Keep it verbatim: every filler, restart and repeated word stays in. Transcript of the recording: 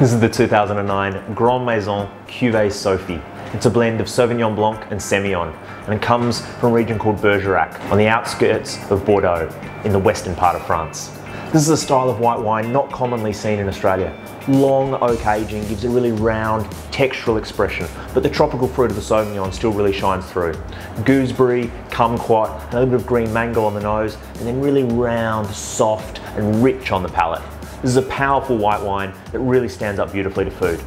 This is the two thousand nine Grande Maison Cuvée Sophie. It's a blend of Sauvignon Blanc and Semillon, and it comes from a region called Bergerac on the outskirts of Bordeaux in the western part of France. This is a style of white wine not commonly seen in Australia. Long oak aging gives a really round textural expression, but the tropical fruit of the Sauvignon still really shines through. Gooseberry, kumquat, and a little bit of green mango on the nose, and then really round, soft and rich on the palate. This is a powerful white wine that really stands up beautifully to food.